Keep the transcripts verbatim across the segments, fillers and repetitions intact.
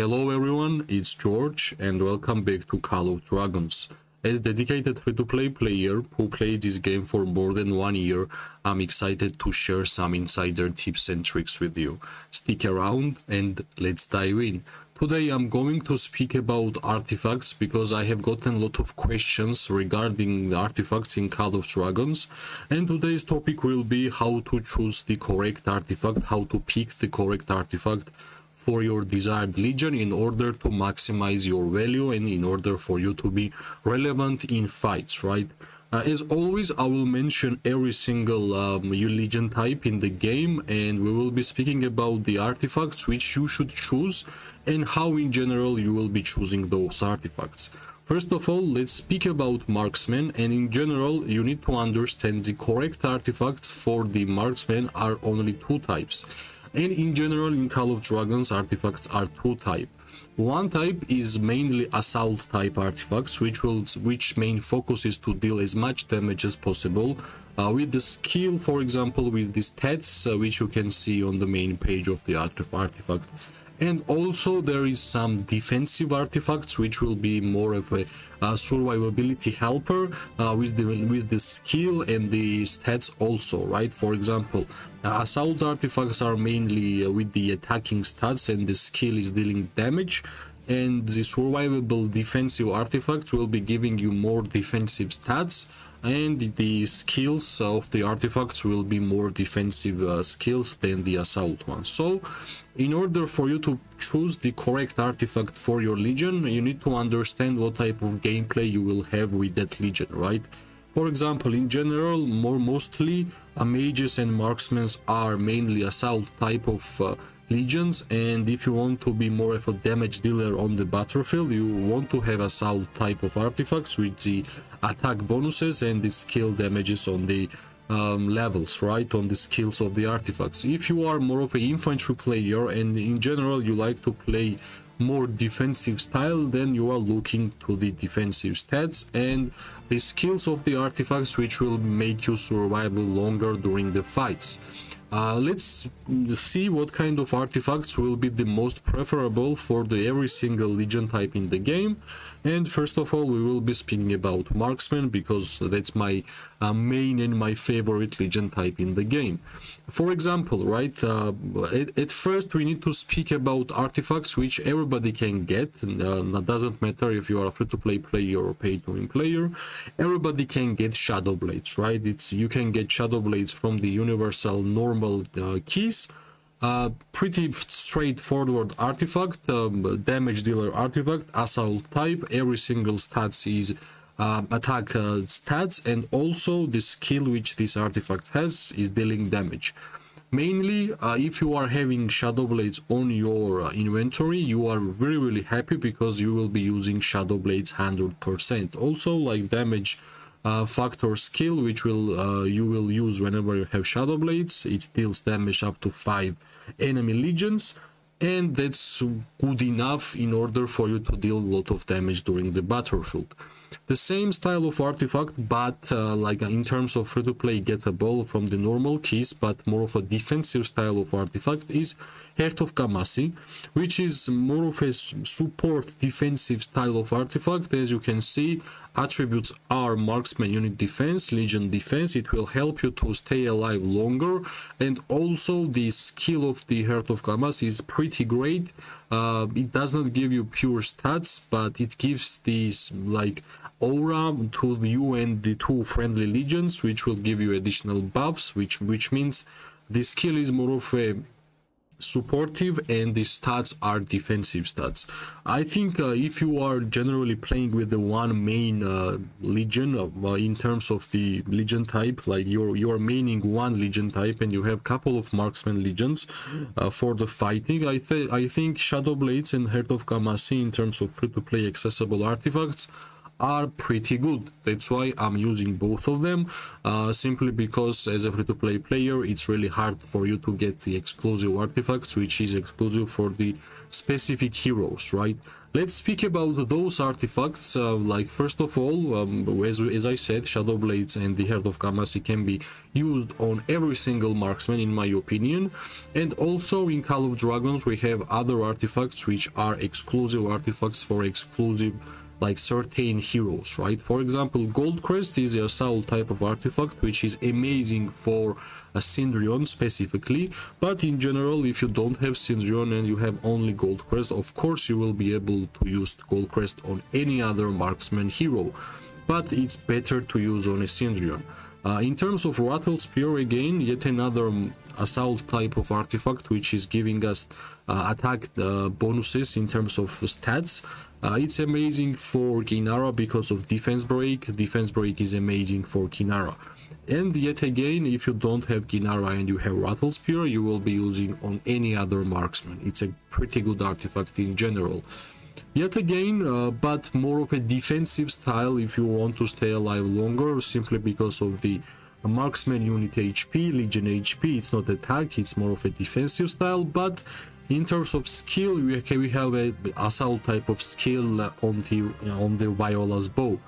Hello everyone, it's George and welcome back to Call of Dragons. As a dedicated free-to-play player who played this game for more than one year, I'm excited to share some insider tips and tricks with you. Stick around and let's dive in. Today I'm going to speak about artifacts because I have gotten a lot of questions regarding the artifacts in Call of Dragons, and today's topic will be how to choose the correct artifact, how to pick the correct artifact for your desired legion in order to maximize your value and in order for you to be relevant in fights, right? Uh, as always, I will mention every single um, legion type in the game, and we will be speaking about the artifacts which you should choose and how in general you will be choosing those artifacts. First of all, let's speak about marksmen, and in general you need to understand the correct artifacts for the marksmen are only two types. And in general in Call of Dragons artifacts are two types. One type is mainly assault type artifacts, which will which main focus is to deal as much damage as possible uh, with the skill, for example with the stats, uh, which you can see on the main page of the artifact. And also there is some defensive artifacts which will be more of a uh, survivability helper uh, with the with the skill and the stats also, right? For example, uh, assault artifacts are mainly uh, with the attacking stats and the skill is dealing damage, and the survivable defensive artifact will be giving you more defensive stats, and the skills of the artifacts will be more defensive uh, skills than the assault one. So in order for you to choose the correct artifact for your legion, you need to understand what type of gameplay you will have with that legion, right? For example, in general, more mostly uh, mages and marksmen are mainly assault type of uh, legions, and if you want to be more of a damage dealer on the battlefield, you want to have assault type of artifacts with the attack bonuses and the skill damages on the um, levels, right, on the skills of the artifacts. If you are more of an infantry player and in general you like to play more defensive style, then you are looking to the defensive stats and the skills of the artifacts which will make you survive longer during the fights. Uh, let's see what kind of artifacts will be the most preferable for the every single legion type in the game. And first of all, we will be speaking about marksman because that's my uh, main and my favorite legion type in the game. For example, right, uh, at, at first we need to speak about artifacts which everybody can get. Uh, doesn't matter if you are a free-to-play player or pay-to-win player, everybody can get Shadow Blades, right? It's, you can get Shadow Blades from the universal normal Uh, keys, uh, pretty straightforward artifact, um, damage dealer artifact, assault type, every single stats is uh, attack uh, stats, and also the skill which this artifact has is dealing damage. Mainly, uh, if you are having Shadow Blades on your uh, inventory, you are really really happy because you will be using Shadow Blades one hundred percent. Also like damage Uh, factor skill which will uh, you will use whenever you have Shadow Blades, it deals damage up to five enemy legions, and that's good enough in order for you to deal a lot of damage during the battlefield. The same style of artifact, but uh, like in terms of free-to-play gettable from the normal keys, but more of a defensive style of artifact is Heart of Kamasi, which is more of a support defensive style of artifact. As you can see, attributes are marksman unit defense, legion defense. It will help you to stay alive longer, and also the skill of the Heart of Kamasi is pretty great. Uh, it does not give you pure stats, but it gives these like aura to you and the two friendly legions, which will give you additional buffs, which which means the skill is more of a supportive and the stats are defensive stats. I think uh, if you are generally playing with the one main uh, legion uh, in terms of the legion type, like you're you're maining one legion type and you have couple of marksman legions uh, for the fighting, I think I think Shadow Blades and Heart of Kamasi in terms of free-to-play accessible artifacts are pretty good. That's why I'm using both of them, uh, simply because as a free-to-play player it's really hard for you to get the exclusive artifacts which is exclusive for the specific heroes, right? Let's speak about those artifacts. Uh, like, first of all, um, as, as I said, Shadow Blades and the Heart of Kamasi can be used on every single marksman, in my opinion. And also in Call of Dragons, we have other artifacts which are exclusive artifacts for exclusive, like, certain heroes, right? For example, Goldcrest is a soul type of artifact which is amazing for a Sindrion specifically, but in general, if you don't have Sindrion and you have only Goldcrest, of course you will be able to use Goldcrest on any other marksman hero, but it's better to use on a Sindrion. Uh, in terms of Rattlespear, again, yet another um, assault type of artifact which is giving us uh, attack uh, bonuses in terms of stats. Uh, it's amazing for Kinara because of defense break. Defense break is amazing for Kinara. And yet again, if you don't have Kinara and you have Rattlespear, you will be using on any other marksman. It's a pretty good artifact in general. Yet again, uh, but more of a defensive style if you want to stay alive longer, simply because of the marksman unit H P, legion H P. It's not attack, it's more of a defensive style, but in terms of skill, we, we have a assault type of skill on the on the Viola's Bow.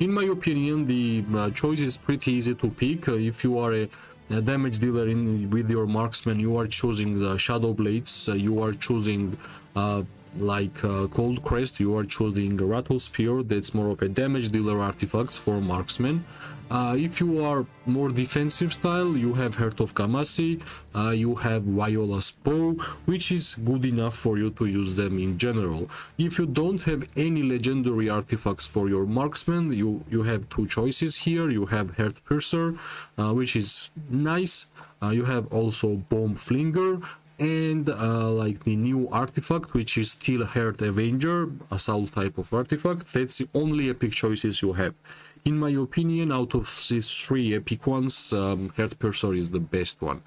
In my opinion, the uh, choice is pretty easy to pick. Uh, if you are a, a damage dealer in with your marksman, you are choosing the Shadow Blades, uh, you are choosing uh, like uh, Goldcrest, you are choosing Rattlespear. That's more of a damage dealer artifacts for marksmen. Uh, if you are more defensive style, you have Heart of Kamasi, uh, you have Viola's Bow, which is good enough for you to use them in general. If you don't have any legendary artifacts for your marksman, you, you have two choices here. You have Heart Piercer, uh, which is nice. Uh, you have also Bomb Flinger, and uh, like the new artifact which is still Heart Avenger, a soul type of artifact. That's the only epic choices you have. In my opinion, out of these three epic ones, um, Heart Piercer is the best one.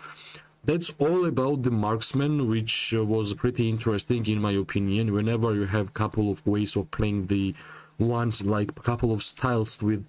That's all about the marksman, which was pretty interesting in my opinion. Whenever you have a couple of ways of playing the ones, like a couple of styles with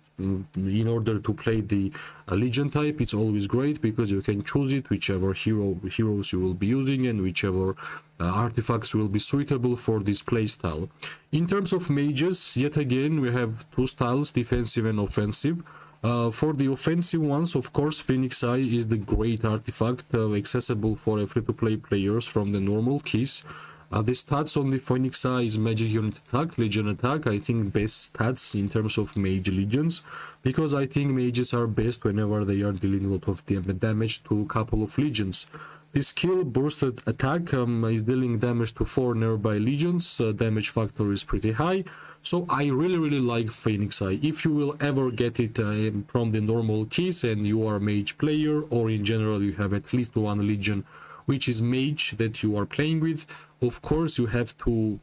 in order to play the uh, legion type, it's always great because you can choose it whichever hero heroes you will be using and whichever uh, artifacts will be suitable for this playstyle. In terms of mages, yet again we have two styles, defensive and offensive. Uh, for the offensive ones, of course, Phoenix Eye is the great artifact, uh, accessible for free-to-play players from the normal keys. Uh, the stats on the Phoenix Eye is magic unit attack, legion attack. I think best stats in terms of mage legions, because I think mages are best whenever they are dealing a lot of damage to a couple of legions. The skill boosted attack um, is dealing damage to four nearby legions. Uh, damage factor is pretty high, so I really really like Phoenix Eye. If you will ever get it uh, from the normal keys and you are a mage player, or in general you have at least one legion which is mage that you are playing with, of course you have to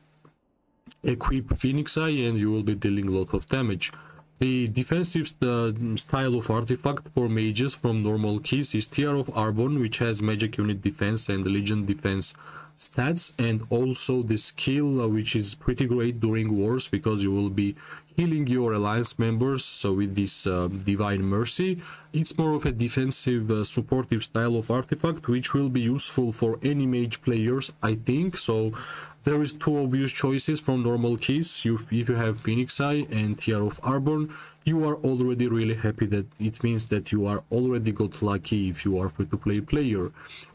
equip Phoenix Eye and you will be dealing a lot of damage. The defensive st style of artifact for mages from normal keys is Tear of Aborn, which has magic unit defense and legion defense stats, and also the skill uh, which is pretty great during wars, because you will be healing your alliance members. So with this uh, divine mercy, it's more of a defensive uh, supportive style of artifact which will be useful for any mage players, I think. So there is two obvious choices from normal keys. You, if you have Phoenix Eye and Tear of Aborn, you are already really happy. That it means that you are already got lucky if you are free-to-play player.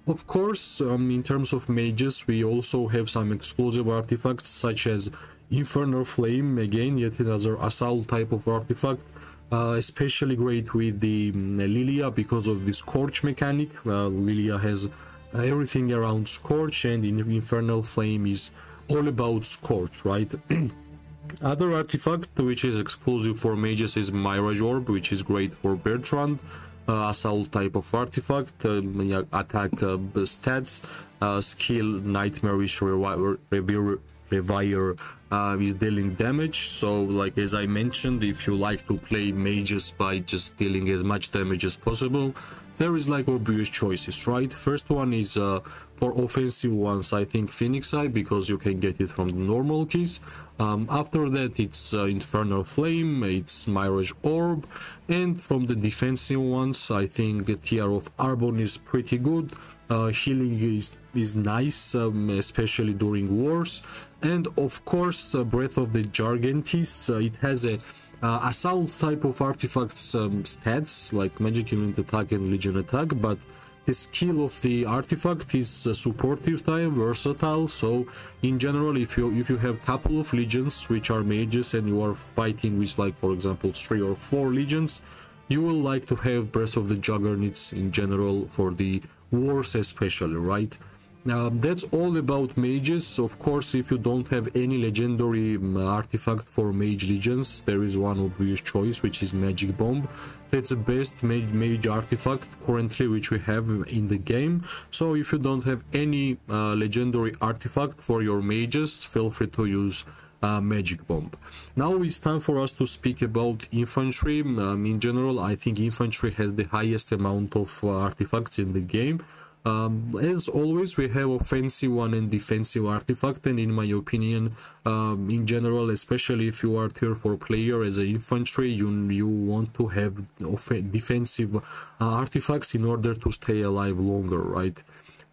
Of course, um, in terms of mages, we also have some exclusive artifacts such as Infernal Flame, again yet another assault type of artifact, uh, especially great with the um, Lilia because of the Scorch mechanic. uh, Lilia has everything around Scorch, and in Infernal Flame is all about Scorch, right? Other artifact which is exclusive for mages is Mirage Orb, which is great for Bertrand, uh, assault type of artifact, uh, attack uh, stats, uh, skill Nightmarish Reviver, reviver, reviver uh, is dealing damage. So like as I mentioned, if you like to play mages by just dealing as much damage as possible, there is like obvious choices, right? First one is uh, for offensive ones, I think Phoenix Eye, because you can get it from the normal keys. Um, after that, it's uh, Infernal Flame, it's Mirage Orb, and from the defensive ones, I think Tear of Aborn is pretty good. Uh, healing is, is nice, um, especially during wars. And of course, uh, Breath of the Jargantis. Uh, it has a uh, assault type of artifacts um, stats, like magic unit attack and legion attack, but the skill of the artifact is uh, supportive type, versatile. So in general, if you if you have couple of legions which are mages and you are fighting with, like, for example, three or four legions, you will like to have Breath of the Jargantis in general for the wars especially, right? Now, that's all about mages. Of course, if you don't have any legendary artifact for mage legions, there is one obvious choice, which is Magic Bomb. That's the best mage, mage artifact currently which we have in the game. So if you don't have any uh, legendary artifact for your mages, feel free to use Uh, Magic Bomb. Now it's time for us to speak about infantry. Um, in general, I think infantry has the highest amount of uh, artifacts in the game. Um, as always, we have offensive one and defensive artifact, and in my opinion, um, in general, especially if you are tier four player as an infantry, you you want to have defensive uh, artifacts in order to stay alive longer, right?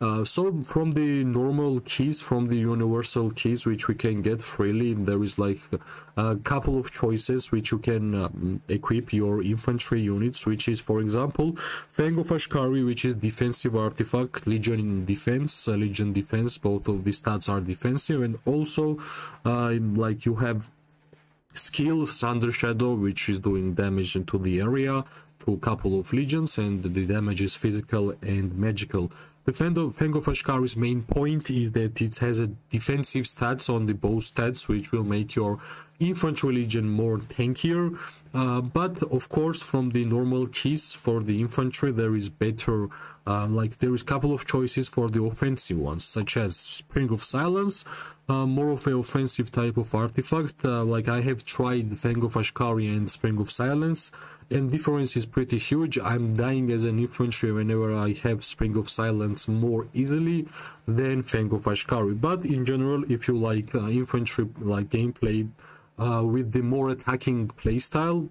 Uh, so from the normal keys, from the universal keys which we can get freely, there is like a couple of choices which you can um, equip your infantry units, which is, for example, Fang of Ashkari, which is defensive artifact, legion in defense, uh, legion defense, both of the stats are defensive, and also uh, like you have skills under Shadow, which is doing damage into the area to a couple of legions, and the damage is physical and magical. The Fang of Ashkari's main point is that it has a defensive stats on the bow stats, which will make your infantry legion more tankier. Uh, but of course, from the normal keys for the infantry, there is better, uh, like there is a couple of choices for the offensive ones, such as Spring of Silence, uh, more of an offensive type of artifact. Uh, like I have tried Fang of Ashkari and Spring of Silence, and difference is pretty huge. I'm dying as an infantry whenever I have Spring of Silence more easily than Fang of Ashkari. But in general, if you like uh, infantry like gameplay uh, with the more attacking playstyle,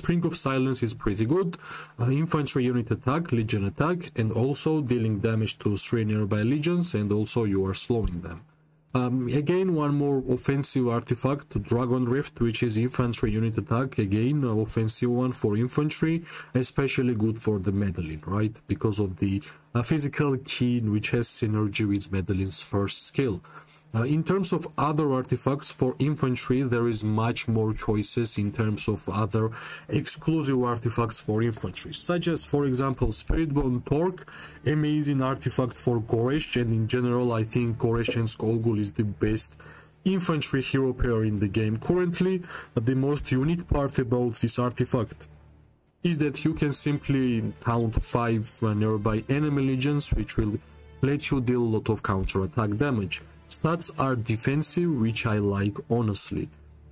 Spring of Silence is pretty good. Uh, infantry unit attack, legion attack, and also dealing damage to three nearby legions, and also you are slowing them. Um, again, one more offensive artifact, Dragon Rift, which is infantry unit attack. Again, an offensive one for infantry, especially good for the Medallion, right? Because of the uh, physical key, which has synergy with Medallion's first skill. Uh, in terms of other artifacts for infantry, there is much more choices in terms of other exclusive artifacts for infantry, such as, for example, Spiritborn Torque, amazing artifact for Goresh, and in general, I think Goresh and Skolgul is the best infantry hero pair in the game currently. But the most unique part about this artifact is that you can simply taunt five nearby enemy legions, which will let you deal a lot of counterattack damage. Stats are defensive, which I like, honestly.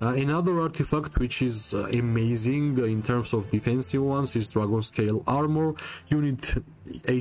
Uh, another artifact which is uh, amazing in terms of defensive ones is Dragon Scale Armor. You need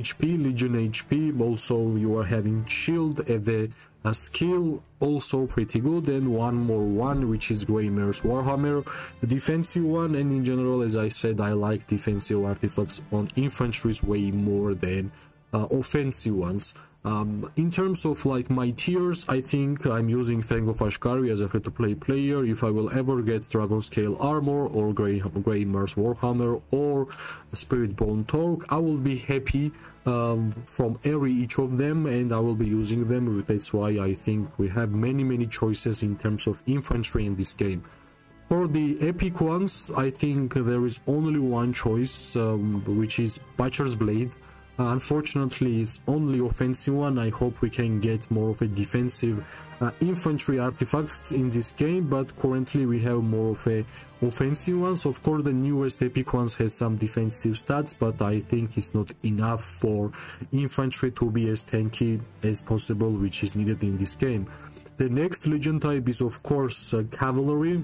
H P, Legion H P, also you are having shield at the A skill, also pretty good, and one more one, which is Grey Mare's Warhammer, the defensive one, and in general, as I said, I like defensive artifacts on infantries way more than uh, offensive ones. Um, in terms of like my tiers, I think I'm using Fang of Ashkari as a free-to-play player. If I will ever get Dragon Scale Armor or Grey, Grey Mare's Warhammer or Spiritborn Torque, I will be happy um, from every each of them, and I will be using them. That's why I think we have many many choices in terms of infantry in this game. For the epic ones, I think there is only one choice, um, which is Butcher's Blade. Unfortunately, it's only offensive one. I hope we can get more of a defensive uh, infantry artifacts in this game, but currently we have more of a offensive ones. Of course, the newest epic ones has some defensive stats, but I think it's not enough for infantry to be as tanky as possible, which is needed in this game. The next legion type is, of course, uh, cavalry.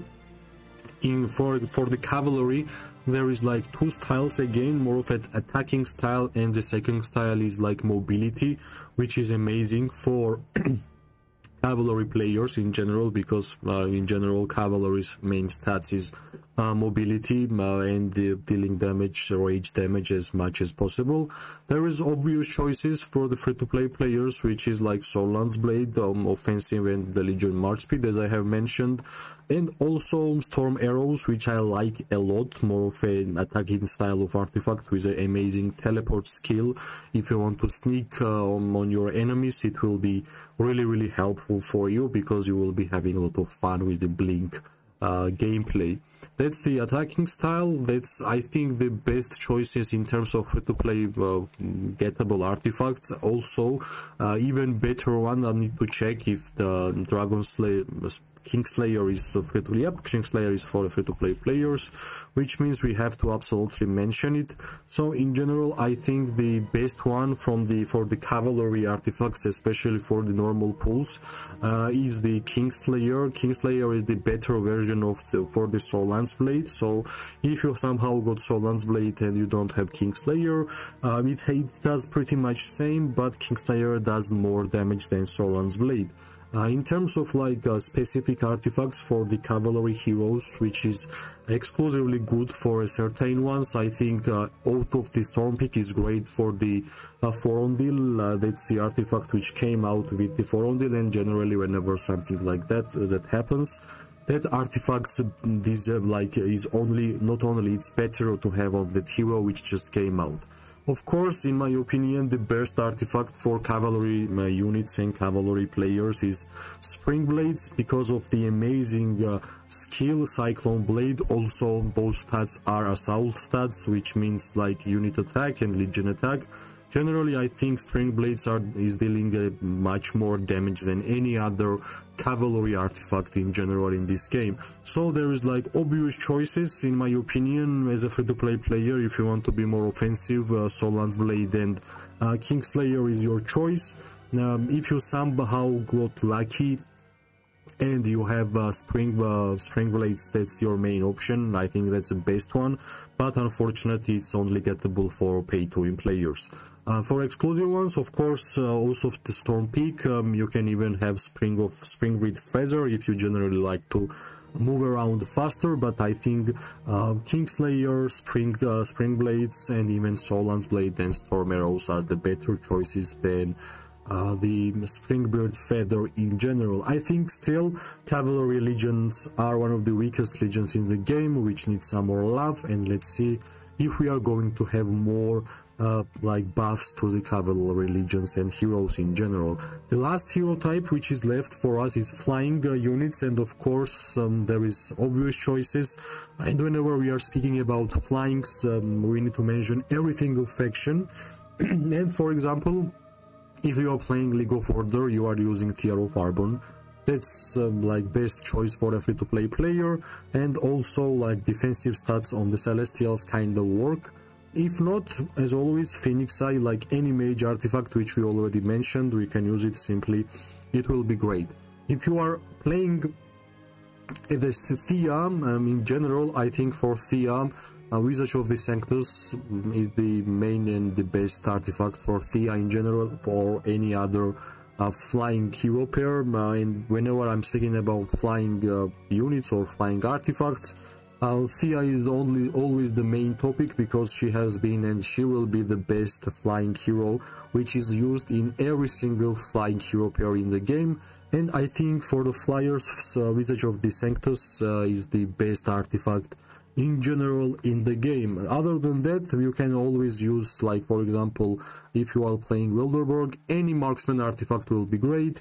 In for for the cavalry, there is like two styles again, more of an attacking style, and the second style is like mobility, which is amazing for cavalry players in general, because uh, in general cavalry's main stats is uh, mobility uh, and uh, dealing damage, rage damage as much as possible. There is obvious choices for the free-to-play players, which is like Solan's Blade, um, offensive and the Legion March Speed, as I have mentioned, and also Storm Arrows, which I like a lot, more of an attacking style of artifact with an amazing teleport skill. If you want to sneak uh, on, on your enemies, it will be really really helpful for you, because you will be having a lot of fun with the blink uh, gameplay. That's the attacking style. That's, I think, the best choices in terms of free-to-play uh, gettable artifacts. Also, uh, even better one, I need to check if the Dragon Slayer, Kingslayer is free to play. Yep, Kingslayer is for free-to-play players, which means we have to absolutely mention it. So in general, I think the best one from the for the cavalry artifacts, especially for the normal pools, uh, is the Kingslayer. Kingslayer is the better version of the, for the Solan's Blade. So if you somehow got Solan's Blade and you don't have Kingslayer, uh, it, it does pretty much same, but Kingslayer does more damage than Solan's Blade. Uh, in terms of like uh, specific artifacts for the cavalry heroes, which is exclusively good for a certain ones, I think uh, Oath of the Stormpeak is great for the uh, Forondil. Uh, that's the artifact which came out with the Forondil, and generally whenever something like that uh, that happens, that artifacts deserve like is only not only it's better to have on that hero which just came out. Of course, in my opinion, the best artifact for cavalry uh, units and cavalry players is Spring Blades, because of the amazing uh, skill Cyclone Blade. Also, both stats are assault stats, which means like unit attack and legion attack. Generally, I think Spring Blades are is dealing uh, much more damage than any other cavalry artifact in general in this game. So there is like obvious choices, in my opinion, as a free-to-play player. If you want to be more offensive, uh, Solan's Blade and uh, Kingslayer is your choice. Um, if you somehow got lucky and you have uh, spring uh, spring blades, that's your main option. I think that's the best one, but unfortunately it's only gettable for pay-to-win players. Uh, for exclusive ones, of course, uh, also the Stormpeak. Um, you can even have Spring of Springbird Feather if you generally like to move around faster. But I think uh, Kingslayer, Spring uh, Spring Blades, and even Solan's Blade and Storm Arrows are the better choices than Uh, the Springbird Feather in general. I think still cavalry legions are one of the weakest legions in the game, which needs some more love, and let's see if we are going to have more uh, like buffs to the cavalry legions and heroes in general. The last hero type which is left for us is flying uh, units, and of course um, there is obvious choices, and whenever we are speaking about flyings, um, we need to mention every single faction. And for example, if you are playing League of Order, you are using Tear of Aborn. That's um, like best choice for a free-to-play player, and also like defensive stats on the Celestials kind of work. If not, as always, Phoenix Eye, like any mage artifact which we already mentioned, we can use it simply. It will be great. If you are playing the Thea, um, in general, I think for Thea, Uh, Visage of the Sanctus is the main and the best artifact for Thea in general, for any other uh, flying hero pair. Uh, and whenever I'm speaking about flying uh, units or flying artifacts, uh, Thea is only always the main topic, because she has been and she will be the best flying hero which is used in every single flying hero pair in the game. And I think for the flyers, uh, Visage of the Sanctus uh, is the best artifact in general in the game. Other than that, you can always use, like for example, if you are playing Wilderborg, any marksman artifact will be great.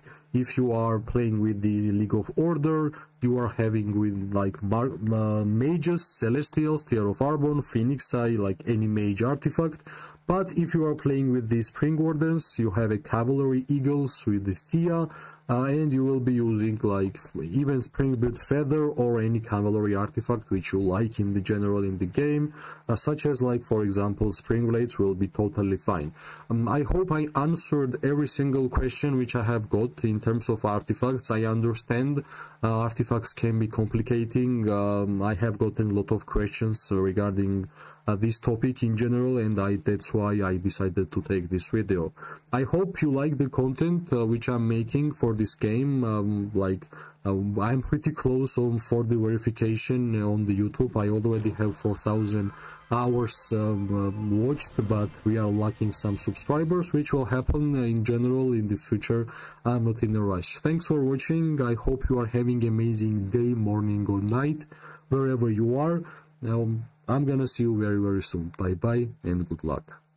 If you are playing with the League of Order, you are having with like Mar uh, mages, Celestials, Tear of Aborn, Phoenix Eye, like any mage artifact. But if you are playing with the Spring Wardens, you have a Cavalry Eagles with the Thea, uh, and you will be using like even Springbird Feather or any Cavalry artifact which you like in the general in the game, uh, such as like for example Spring Blades will be totally fine. Um, I hope I answered every single question which I have got in terms of artifacts. I understand uh, artifacts can be complicating. Um, I have gotten a lot of questions regarding uh, this topic in general, and I, that's why I decided to take this video. I hope you like the content uh, which I'm making for this game. Um, like um, I'm pretty close on for the verification on the YouTube. I already have four thousand hours um, watched, but we are lacking some subscribers, which will happen in general in the future. I'm not in a rush. Thanks for watching. I hope you are having an amazing day, morning or night, wherever you are. Um, I'm gonna see you very very soon. Bye bye and good luck.